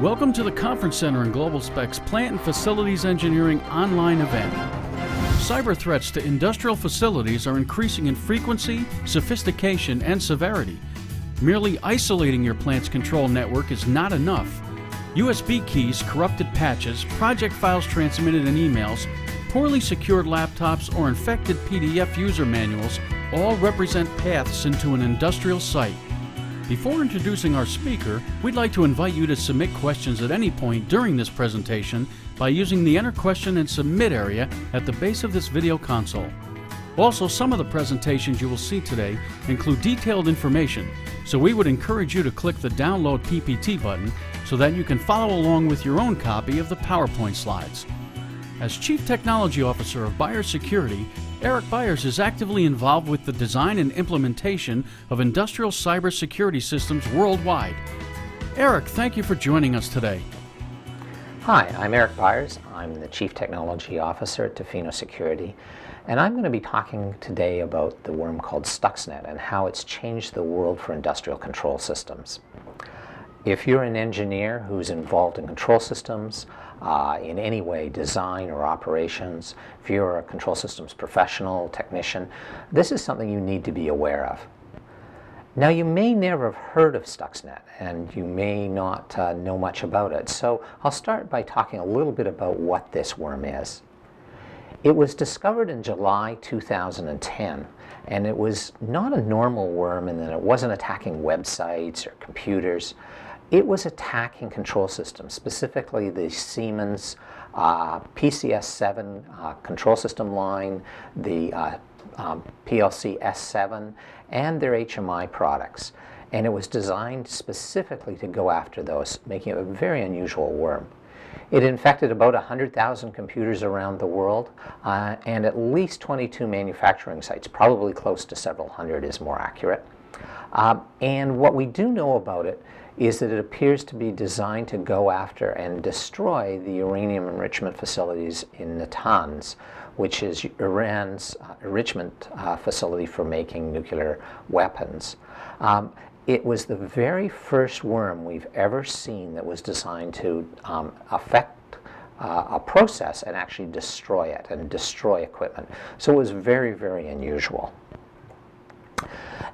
Welcome to the Conference Center in GlobalSpec's Plant and Facilities Engineering online event. Cyber threats to industrial facilities are increasing in frequency, sophistication, and severity. Merely isolating your plant's control network is not enough. USB keys, corrupted patches, project files transmitted in emails, poorly secured laptops, or infected PDF user manuals all represent paths into an industrial site. Before introducing our speaker, we'd like to invite you to submit questions at any point during this presentation by using the Enter Question and Submit area at the base of this video console. Also, some of the presentations you will see today include detailed information, so we would encourage you to click the Download PPT button so that you can follow along with your own copy of the PowerPoint slides. As Chief Technology Officer of Byres Security, Eric Byres is actively involved with the design and implementation of industrial cybersecurity systems worldwide. Eric, thank you for joining us today. Hi, I'm Eric Byres. I'm the Chief Technology Officer at Tofino Security, and I'm going to be talking today about the worm called Stuxnet and how it's changed the world for industrial control systems. If you're an engineer who's involved in control systems, in any way, design or operations, if you're a control systems professional, technician, this is something you need to be aware of. Now, you may never have heard of Stuxnet, and you may not know much about it, so I'll start by talking a little bit about what this worm is. It was discovered in July 2010, and it was not a normal worm in that it wasn't attacking websites or computers. It was attacking control systems, specifically the Siemens PLC-S7 control system line, the PLC-S7, and their HMI products. And it was designed specifically to go after those, making it a very unusual worm. It infected about 100,000 computers around the world and at least 22 manufacturing sites, probably close to several hundred is more accurate. And what we do know about it is that it appears to be designed to go after and destroy the uranium enrichment facilities in Natanz, which is Iran's enrichment facility for making nuclear weapons. It was the very first worm we've ever seen that was designed to affect a process and actually destroy it and destroy equipment. So it was very, very unusual.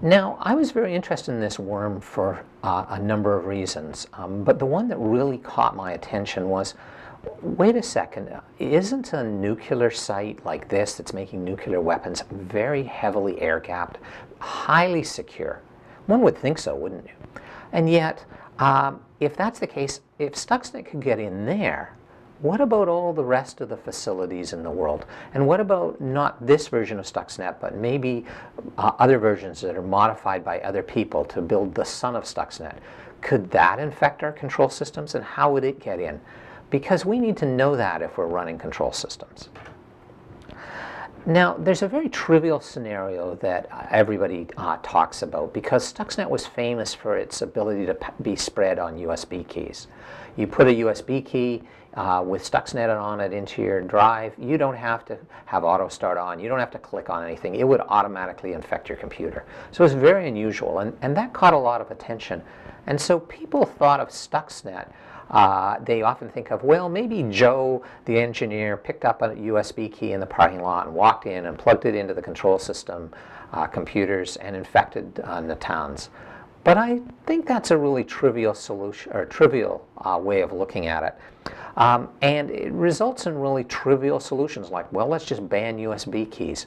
Now, I was very interested in this worm for a number of reasons, but the one that really caught my attention was, wait a second, isn't a nuclear site like this that's making nuclear weapons very heavily air-gapped, highly secure? One would think so, wouldn't you? And yet, if that's the case, if Stuxnet could get in there, what about all the rest of the facilities in the world? And what about not this version of Stuxnet, but maybe other versions that are modified by other people to build the son of Stuxnet? Could that infect our control systems, and how would it get in? Because we need to know that if we're running control systems. Now, there's a very trivial scenario that everybody talks about because Stuxnet was famous for its ability to be spread on USB keys. You put a USB key with Stuxnet on it into your drive. You don't have to have auto start on. You don't have to click on anything. It would automatically infect your computer. So it's very unusual, and that caught a lot of attention. And so people thought of Stuxnet. They often think of, well, maybe Joe, the engineer, picked up a USB key in the parking lot and walked in and plugged it into the control system computers and infected Natanz. But I think that's a really trivial solution, or trivial way of looking at it. And it results in really trivial solutions like, well, let's just ban USB keys.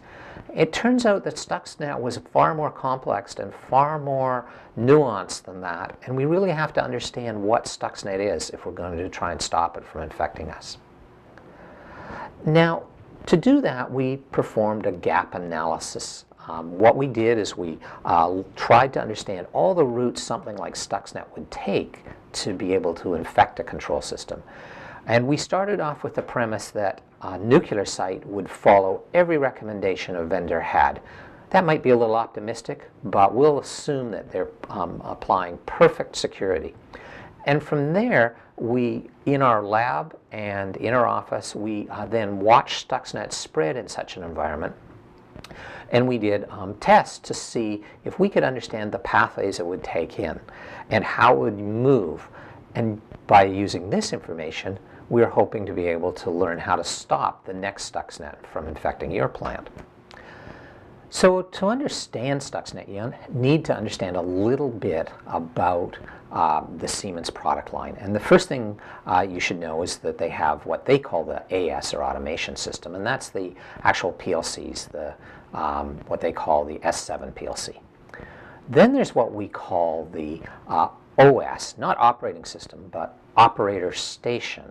It turns out that Stuxnet was far more complex and far more nuanced than that, and we really have to understand what Stuxnet is if we're going to try and stop it from infecting us. Now, to do that, we performed a gap analysis. What we did is we tried to understand all the routes something like Stuxnet would take to be able to infect a control system. And we started off with the premise that a nuclear site would follow every recommendation a vendor had. That might be a little optimistic, but we'll assume that they're applying perfect security. And from there, we, in our lab and in our office, we then watched Stuxnet spread in such an environment. And we did tests to see if we could understand the pathways it would take in and how it would move. And by using this information, we're hoping to be able to learn how to stop the next Stuxnet from infecting your plant. So to understand Stuxnet, you need to understand a little bit about the Siemens product line. And the first thing you should know is that they have what they call the AS, or automation system, and that's the actual PLCs, the what they call the S7 PLC. Then there's what we call the OS, not operating system, but operator station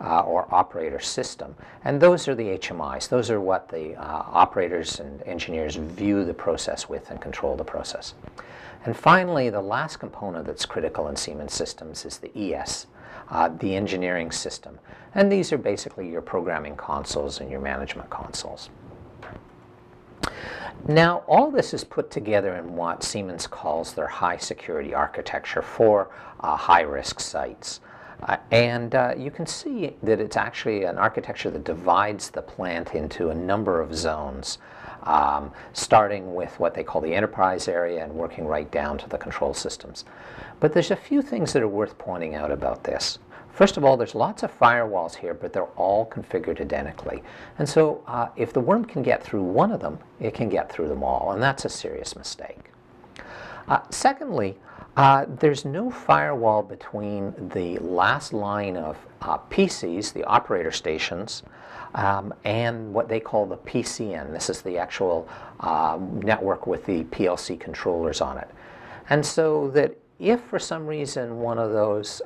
or operator system. And those are the HMIs. Those are what the operators and engineers view the process with and control the process. And finally, the last component that's critical in Siemens systems is the ES, the engineering system. And these are basically your programming consoles and your management consoles. Now, all this is put together in what Siemens calls their high security architecture for high-risk sites. You can see that it's actually an architecture that divides the plant into a number of zones, starting with what they call the enterprise area and working right down to the control systems. But there's a few things that are worth pointing out about this. First of all, there's lots of firewalls here, but they're all configured identically. And so if the worm can get through one of them, it can get through them all, and that's a serious mistake. Secondly, there's no firewall between the last line of PCs, the operator stations, and what they call the PCN. This is the actual network with the PLC controllers on it. And so that if for some reason one of those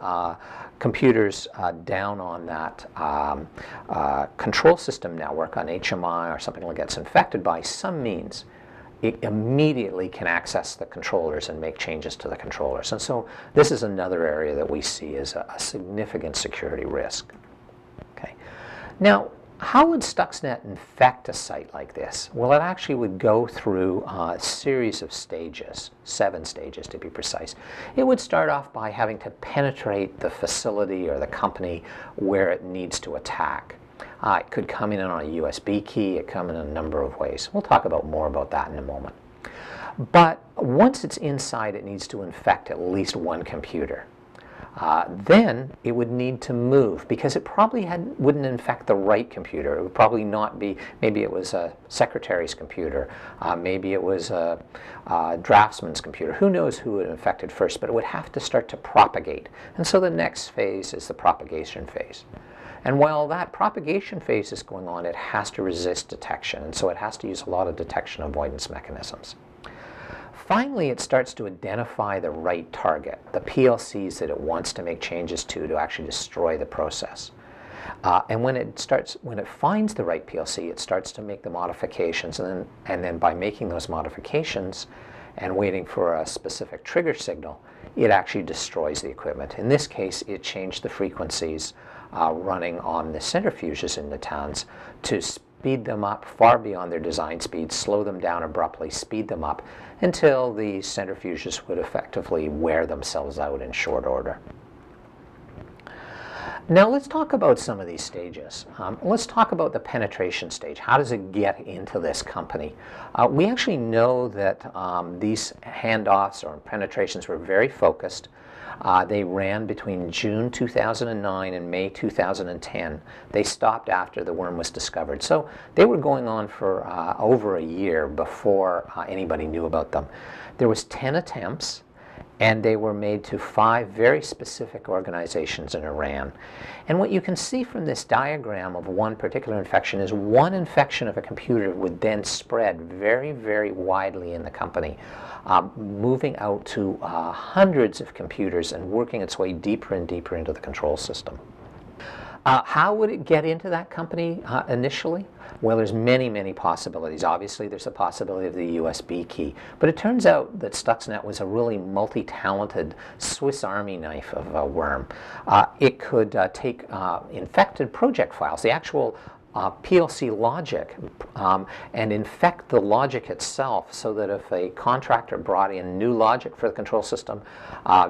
computers down on that control system network, on HMI or something like that, gets infected by some means, it immediately can access the controllers and make changes to the controllers. And so this is another area that we see as a significant security risk. Okay. Now, how would Stuxnet infect a site like this? Well, it actually would go through a series of stages, 7 stages to be precise. It would start off by having to penetrate the facility or the company where it needs to attack. It could come in on a USB key, it comes in a number of ways. We'll talk about more about that in a moment. But once it's inside, it needs to infect at least one computer. Then it would need to move, because it probably wouldn't infect the right computer. It would probably not be, maybe it was a secretary's computer, maybe it was a draftsman's computer. Who knows who it infected first, but it would have to start to propagate. And so the next phase is the propagation phase. And while that propagation phase is going on, it has to resist detection, and so it has to use a lot of detection avoidance mechanisms. Finally, it starts to identify the right target, the PLCs that it wants to make changes to actually destroy the process. And when it finds the right PLC, it starts to make the modifications, and then by making those modifications and waiting for a specific trigger signal, it actually destroys the equipment. In this case, it changed the frequencies running on the centrifuges in Natanz to speed them up far beyond their design speed, slow them down abruptly, speed them up until the centrifuges would effectively wear themselves out in short order. Now let's talk about some of these stages. Let's talk about the penetration stage. How does it get into this company? We actually know that these handoffs or penetrations were very focused. They ran between June 2009 and May 2010. They stopped after the worm was discovered. So they were going on for over a year before anybody knew about them. There was 10 attempts. And they were made to 5 very specific organizations in Iran. And what you can see from this diagram of one particular infection is one infection of a computer would then spread very, very widely in the company, moving out to hundreds of computers and working its way deeper and deeper into the control system. How would it get into that company initially? Well, there's many, many possibilities. Obviously, there's a possibility of the USB key. But it turns out that Stuxnet was a really multi-talented Swiss Army knife of a worm. It could take infected project files, the actual PLC logic, and infect the logic itself, so that if a contractor brought in new logic for the control system,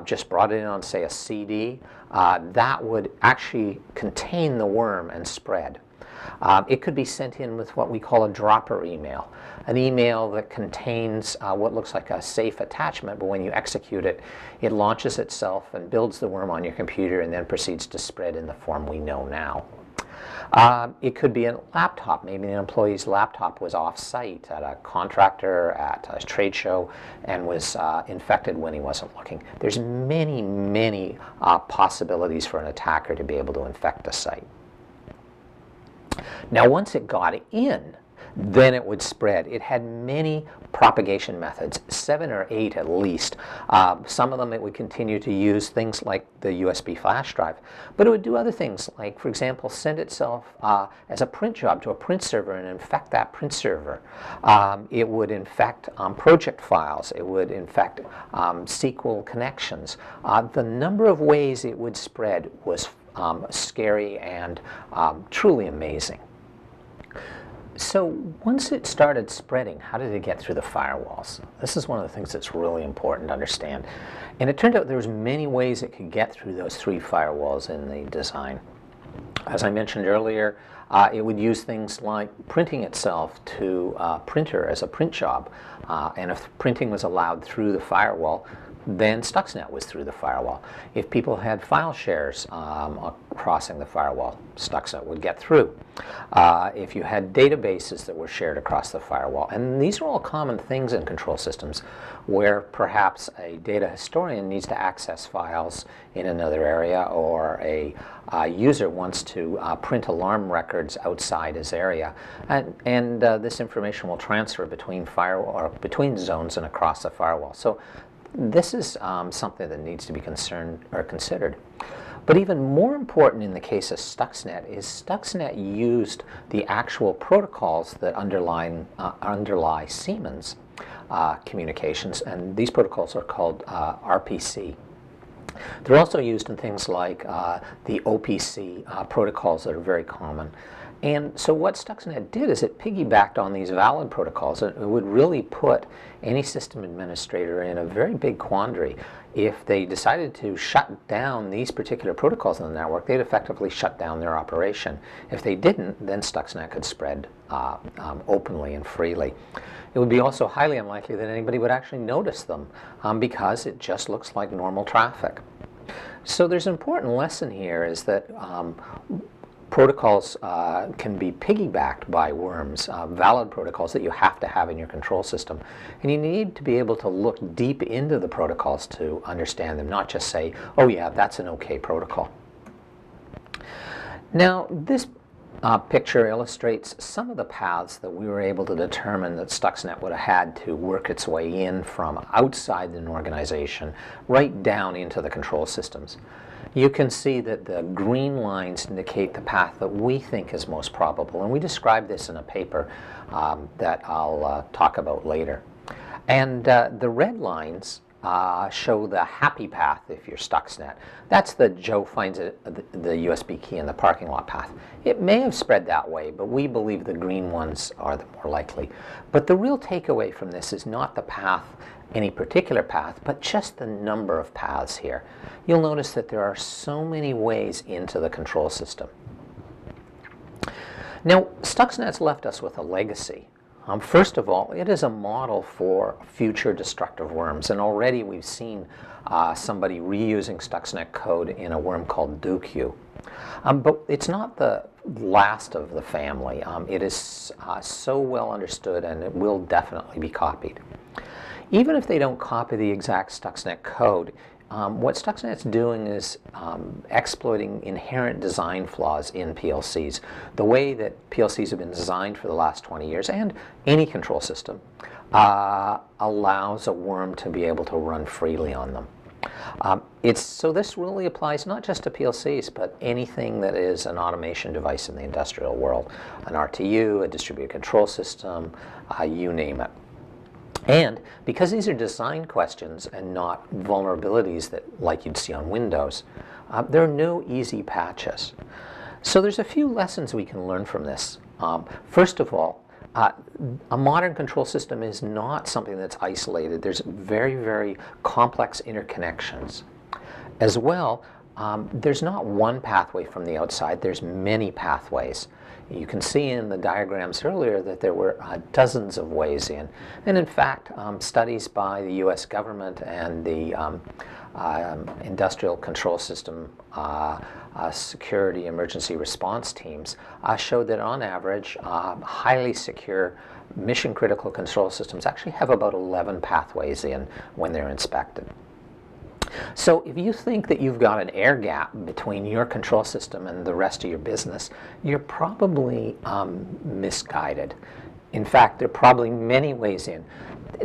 just brought it in on, say, a CD, that would actually contain the worm and spread. It could be sent in with what we call a dropper email, an email that contains what looks like a safe attachment, but when you execute it, it launches itself and builds the worm on your computer and then proceeds to spread in the form we know now. It could be a laptop. Maybe an employee's laptop was off-site at a contractor, at a trade show, and was infected when he wasn't looking. There's many, many possibilities for an attacker to be able to infect the site. Now, once it got in, then it would spread. It had many propagation methods, 7 or 8 at least. Some of them it would continue to use, things like the USB flash drive. But it would do other things, like, for example, send itself as a print job to a print server and infect that print server. It would infect project files. It would infect SQL connections. The number of ways it would spread was scary and truly amazing. So once it started spreading, how did it get through the firewalls? This is one of the things that's really important to understand. And it turned out there was many ways it could get through those 3 firewalls in the design. As I mentioned earlier, it would use things like printing itself to a printer as a print job. And if printing was allowed through the firewall, then Stuxnet was through the firewall. If people had file shares crossing the firewall, Stuxnet would get through. If you had databases that were shared across the firewall, and these are all common things in control systems where perhaps a data historian needs to access files in another area, or a user wants to print alarm records outside his area, and this information will transfer between firewall or between zones and across the firewall. So this is something that needs to be considered. But even more important in the case of Stuxnet is Stuxnet used the actual protocols that underlie Siemens communications, and these protocols are called RPC. They're also used in things like the OPC protocols that are very common. And so what Stuxnet did is it piggybacked on these valid protocols. It would really put any system administrator in a very big quandary. If they decided to shut down these particular protocols in the network, they'd effectively shut down their operation. If they didn't, then Stuxnet could spread openly and freely. It would be also highly unlikely that anybody would actually notice them because it just looks like normal traffic. So there's an important lesson here, is that protocols can be piggybacked by worms, valid protocols that you have to have in your control system. And you need to be able to look deep into the protocols to understand them, not just say, oh yeah, that's an okay protocol. Now, this picture illustrates some of the paths that we were able to determine that Stuxnet would have had to work its way in from outside an organization right down into the control systems. You can see that the green lines indicate the path that we think is most probable, and we describe this in a paper that I'll talk about later. And the red lines show the happy path if you're Stuxnet. That's the Joe finds the USB key in the parking lot path. It may have spread that way, but we believe the green ones are the more likely. But the real takeaway from this is not the path, any particular path, but just the number of paths here. You'll notice that there are so many ways into the control system. Now, Stuxnet's left us with a legacy. First of all, it is a model for future destructive worms, and already we've seen somebody reusing Stuxnet code in a worm called Duqu. But it's not the last of the family. It is so well understood, and it will definitely be copied. Even if they don't copy the exact Stuxnet code, what Stuxnet's doing is exploiting inherent design flaws in PLCs. The way that PLCs have been designed for the last 20 years, and any control system, allows a worm to be able to run freely on them. So this really applies not just to PLCs, but anything that is an automation device in the industrial world, an RTU, a distributed control system, you name it. And because these are design questions and not vulnerabilities that like you'd see on Windows, there are no easy patches. So there's a few lessons we can learn from this. First of all, a modern control system is not something that's isolated. There's very, very complex interconnections. As well, there's not one pathway from the outside. There's many pathways. You can see in the diagrams earlier that there were dozens of ways in. And in fact, studies by the US government and the Industrial Control System Security Emergency Response Teams showed that on average, highly secure mission-critical control systems actually have about 11 pathways in when they're inspected. So if you think that you've got an air gap between your control system and the rest of your business, you're probably misguided. In fact, there are probably many ways in.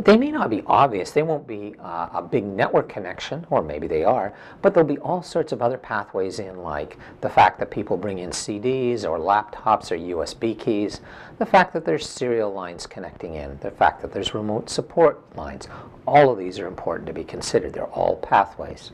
They may not be obvious. They won't be a big network connection, or maybe they are, but there'll be all sorts of other pathways in, like the fact that people bring in CDs or laptops or USB keys, the fact that there's serial lines connecting in, the fact that there's remote support lines. All of these are important to be considered. They're all pathways.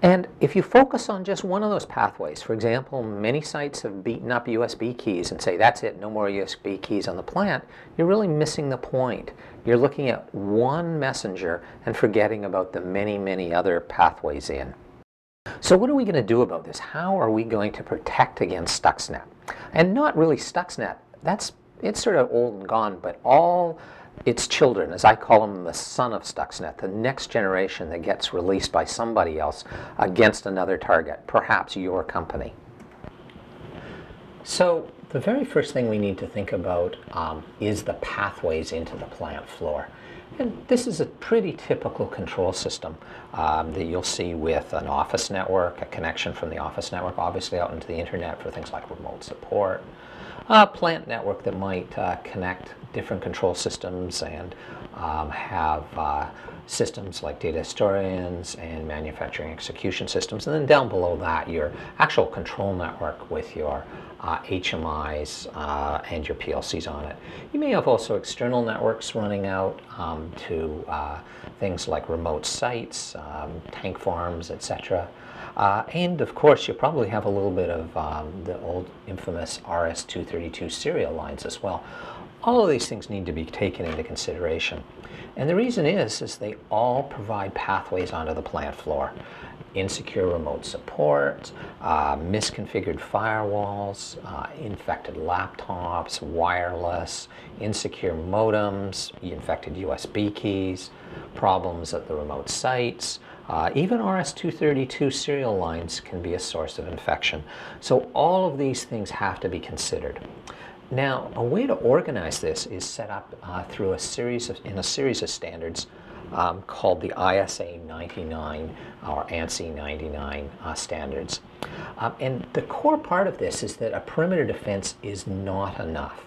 And if you focus on just one of those pathways, for example, many sites have beaten up USB keys and say, that's it, no more USB keys on the plant, you're really missing the point. You're looking at one messenger and forgetting about the many, many other pathways in. So what are we going to do about this? How are we going to protect against Stuxnet? And not really Stuxnet. It's sort of old and gone, but all its children, as I call them, the son of Stuxnet, the next generation that gets released by somebody else against another target, perhaps your company. So the very first thing we need to think about is the pathways into the plant floor. And this is a pretty typical control system that you'll see with an office network, a connection from the office network, obviously out into the internet for things like remote support, a plant network that might connect different control systems and have systems like data historians and manufacturing execution systems. And then down below that, your actual control network with your HMIs and your PLCs on it. You may have also external networks running out to things like remote sites, tank farms, etc. And of course, you probably have a little bit of the old infamous RS-232 serial lines as well. All of these things need to be taken into consideration. And the reason is they all provide pathways onto the plant floor. Insecure remote support, misconfigured firewalls, infected laptops, wireless, insecure modems, infected USB keys, problems at the remote sites, even RS-232 serial lines can be a source of infection. So all of these things have to be considered. Now, a way to organize this is set up through a series of standards called the ISA-99 or ANSI-99 standards. And the core part of this is that a perimeter defense is not enough.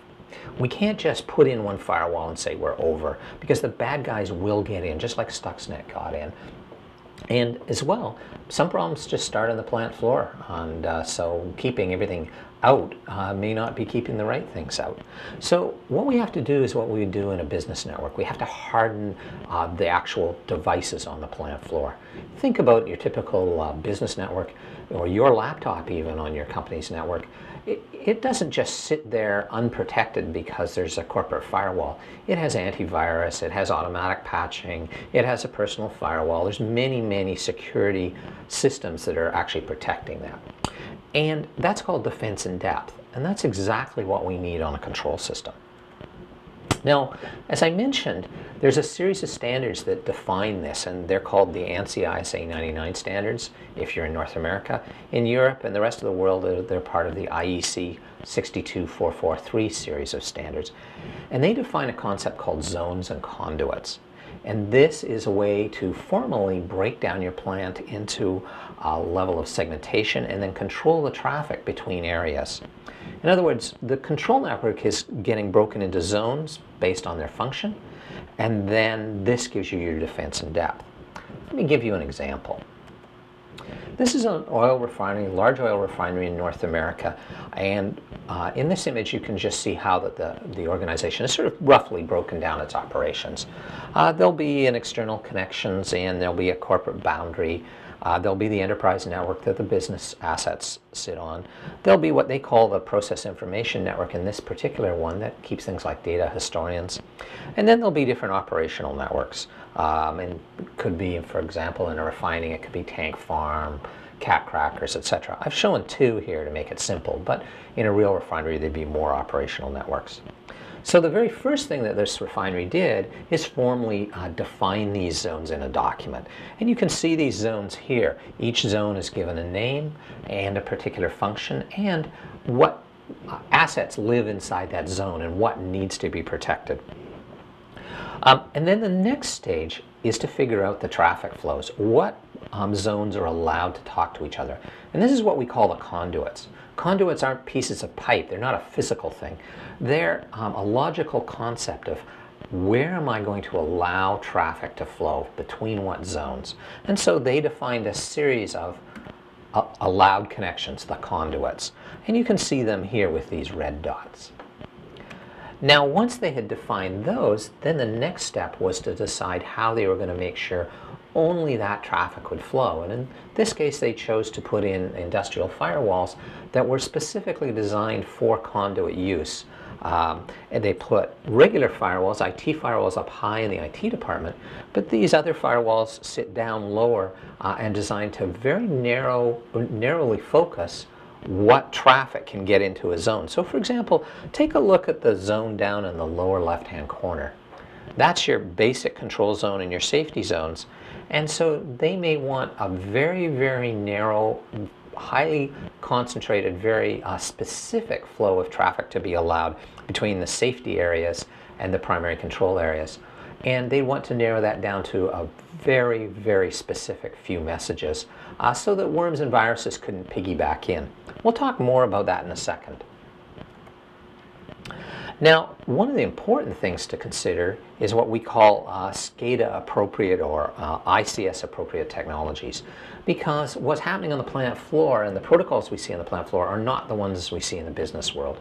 We can't just put in one firewall and say we're over, because the bad guys will get in, just like Stuxnet got in. And as well, some problems just start on the plant floor, and so keeping everything out may not be keeping the right things out. So what we have to do is what we do in a business network. We have to harden the actual devices on the plant floor. Think about your typical business network, or your laptop even on your company's network. It doesn't just sit there unprotected because there's a corporate firewall. It has antivirus, it has automatic patching, it has a personal firewall. There's many, many security systems that are actually protecting that. And that's called defense in depth. And that's exactly what we need on a control system. Now, as I mentioned, there's a series of standards that define this, and they're called the ANSI ISA-99 standards if you're in North America. In Europe and the rest of the world, they're part of the IEC 62443 series of standards. And they define a concept called zones and conduits. And this is a way to formally break down your plant into a level of segmentation and then control the traffic between areas. In other words, the control network is getting broken into zones based on their function, and then this gives you your defense in depth. Let me give you an example. This is an oil refinery, large oil refinery in North America, and in this image you can just see how that the organization has sort of roughly broken down its operations. There'll be an external connections, and there'll be a corporate boundary. There'll be the enterprise network that the business assets sit on. There'll be what they call the process information network, in this particular one that keeps things like data historians. And then there'll be different operational networks. And could be, for example, in a refining, it could be tank farm, cat crackers, etc. I've shown two here to make it simple, but in a real refinery there'd be more operational networks. So the very first thing that this refinery did is formally define these zones in a document. And you can see these zones here. Each zone is given a name and a particular function and what assets live inside that zone and what needs to be protected. And then the next stage is to figure out the traffic flows. What zones are allowed to talk to each other? And this is what we call the conduits. Conduits aren't pieces of pipe. They're not a physical thing. They're a logical concept of where am I going to allow traffic to flow between what zones? And so they defined a series of allowed connections, the conduits. And you can see them here with these red dots. Now, once they had defined those, then the next step was to decide how they were going to make sure only that traffic would flow. And in this case, they chose to put in industrial firewalls that were specifically designed for conduit use. And they put regular firewalls, IT firewalls up high in the IT department, but these other firewalls sit down lower and designed to very narrowly focus what traffic can get into a zone. So for example, take a look at the zone down in the lower left-hand corner. That's your basic control zone and your safety zones. And so they may want a very, very narrow, highly concentrated, very specific flow of traffic to be allowed between the safety areas and the primary control areas. And they want to narrow that down to a very, very specific few messages so that worms and viruses couldn't piggyback in. We'll talk more about that in a second. Now, one of the important things to consider is what we call SCADA-appropriate or ICS-appropriate technologies, because what's happening on the plant floor and the protocols we see on the plant floor are not the ones we see in the business world.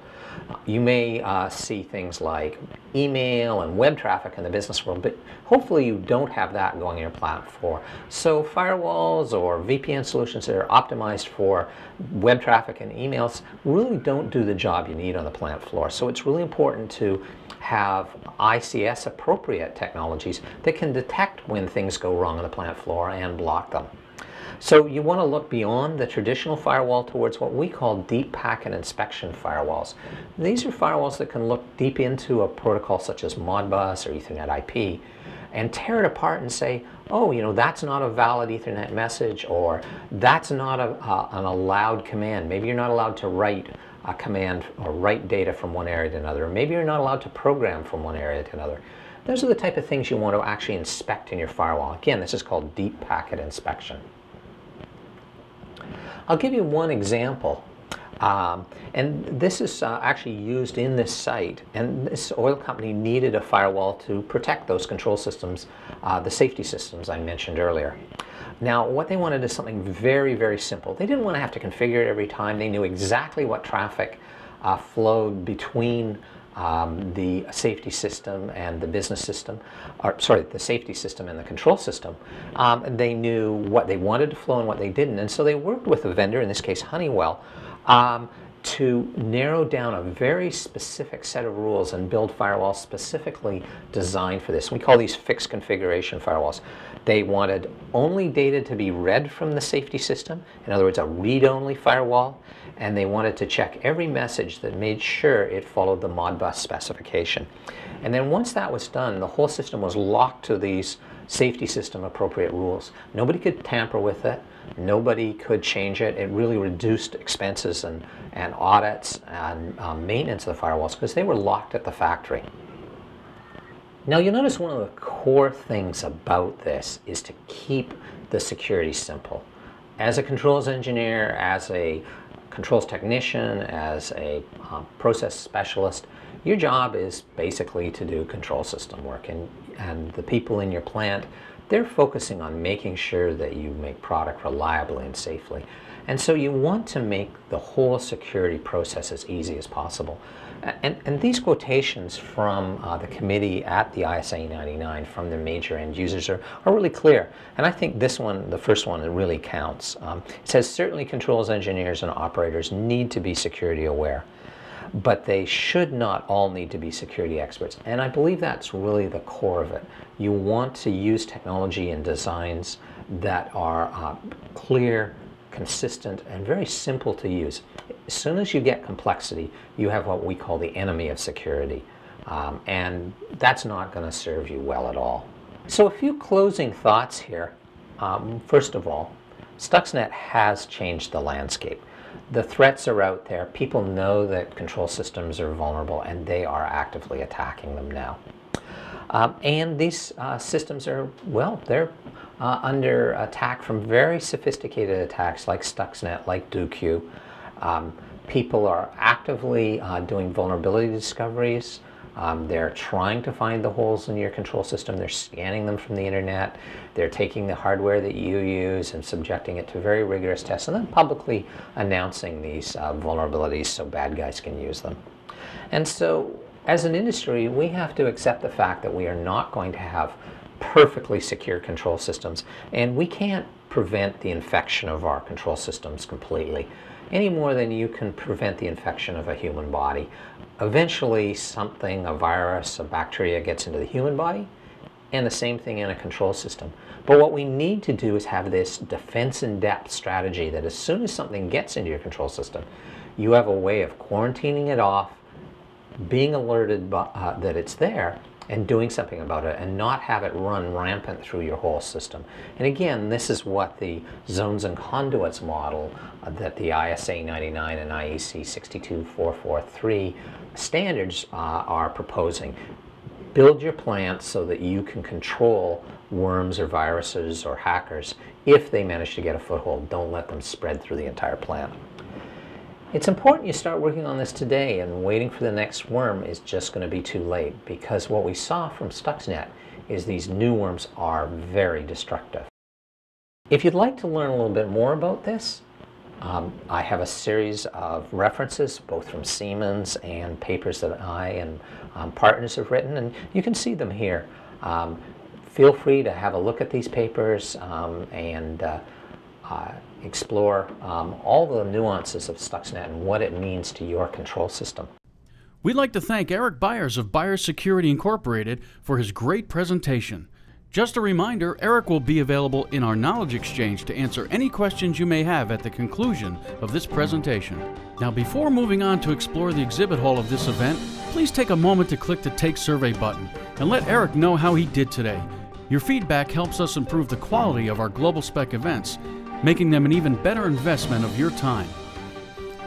You may see things like email and web traffic in the business world, but hopefully you don't have that going on your plant floor. So firewalls or VPN solutions that are optimized for web traffic and emails really don't do the job you need on the plant floor. So it's really important to have ICS appropriate technologies that can detect when things go wrong on the plant floor and block them. So you want to look beyond the traditional firewall towards what we call deep packet inspection firewalls. These are firewalls that can look deep into a protocol such as Modbus or Ethernet IP and tear it apart and say, oh, you know, that's not a valid Ethernet message, or that's not an allowed command. Maybe you're not allowed to write a command or write data from one area to another. Maybe you're not allowed to program from one area to another. Those are the type of things you want to actually inspect in your firewall. Again, this is called deep packet inspection. I'll give you one example. And this is actually used in this site, and this oil company needed a firewall to protect those control systems, the safety systems I mentioned earlier. Now, what they wanted is something very, very simple. They didn't want to have to configure it every time. They knew exactly what traffic flowed between the safety system and the business system, or sorry, the safety system and the control system. They knew what they wanted to flow and what they didn't, and so they worked with a vendor, in this case Honeywell, to narrow down a very specific set of rules and build firewalls specifically designed for this. We call these fixed configuration firewalls. They wanted only data to be read from the safety system, in other words, a read-only firewall, and they wanted to check every message that made sure it followed the Modbus specification. And then once that was done, the whole system was locked to these safety system appropriate rules. Nobody could tamper with it. Nobody could change it. It really reduced expenses and audits and maintenance of the firewalls because they were locked at the factory. Now you'll notice one of the core things about this is to keep the security simple. As a controls engineer, as a controls technician, as a process specialist, your job is basically to do control system work, and the people in your plant, they're focusing on making sure that you make product reliably and safely. And so you want to make the whole security process as easy as possible. And these quotations from the committee at the ISA-99 from the major end users are really clear. And I think this one, the first one, it really counts. It says, certainly controls engineers and operators need to be security aware, but they should not all need to be security experts. And I believe that's really the core of it. You want to use technology and designs that are clear, consistent, and very simple to use. As soon as you get complexity, you have what we call the enemy of security, and that's not going to serve you well at all. So a few closing thoughts here. First of all, Stuxnet has changed the landscape. The threats are out there. People know that control systems are vulnerable, and they are actively attacking them now. And these systems are, well, they're under attack from very sophisticated attacks like Stuxnet, like Duqu. People are actively doing vulnerability discoveries. They're trying to find the holes in your control system. They're scanning them from the internet. They're taking the hardware that you use and subjecting it to very rigorous tests, and then publicly announcing these vulnerabilities so bad guys can use them. And so, as an industry, we have to accept the fact that we are not going to have perfectly secure control systems, and we can't prevent the infection of our control systems completely, any more than you can prevent the infection of a human body. Eventually something, a virus, a bacteria, gets into the human body, and the same thing in a control system. But what we need to do is have this defense in depth strategy that as soon as something gets into your control system, you have a way of quarantining it off, being alerted that it's there, and doing something about it, and not have it run rampant through your whole system. And again, this is what the zones and conduits model that the ISA-99 and IEC 62443 standards are proposing. Build your plants so that you can control worms or viruses or hackers. If they manage to get a foothold, don't let them spread through the entire plant. It's important you start working on this today, and waiting for the next worm is just going to be too late, because what we saw from Stuxnet is these new worms are very destructive. If you'd like to learn a little bit more about this, I have a series of references, both from Siemens and papers that I and partners have written, and you can see them here. Feel free to have a look at these papers and explore all the nuances of Stuxnet and what it means to your control system. We'd like to thank Eric Byres of Byres Security Incorporated for his great presentation. Just a reminder, Eric will be available in our Knowledge Exchange to answer any questions you may have at the conclusion of this presentation. Now, before moving on to explore the exhibit hall of this event, please take a moment to click the Take Survey button and let Eric know how he did today. Your feedback helps us improve the quality of our GlobalSpec events, making them an even better investment of your time.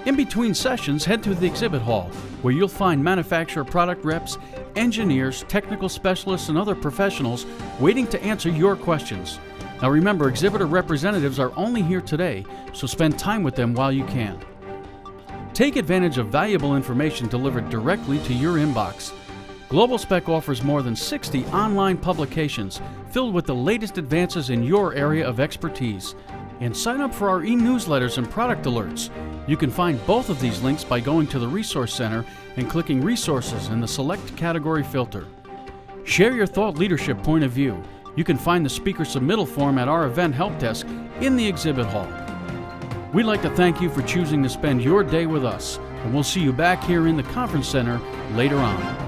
In between sessions, head to the exhibit hall, where you'll find manufacturer product reps, engineers, technical specialists, and other professionals waiting to answer your questions. Now remember, exhibitor representatives are only here today, so spend time with them while you can. Take advantage of valuable information delivered directly to your inbox. GlobalSpec offers more than 60 online publications filled with the latest advances in your area of expertise. And sign up for our e-newsletters and product alerts. You can find both of these links by going to the Resource Center and clicking Resources in the Select Category filter. Share your thought leadership point of view. You can find the speaker submittal form at our event help desk in the exhibit hall. We'd like to thank you for choosing to spend your day with us, and we'll see you back here in the conference center later on.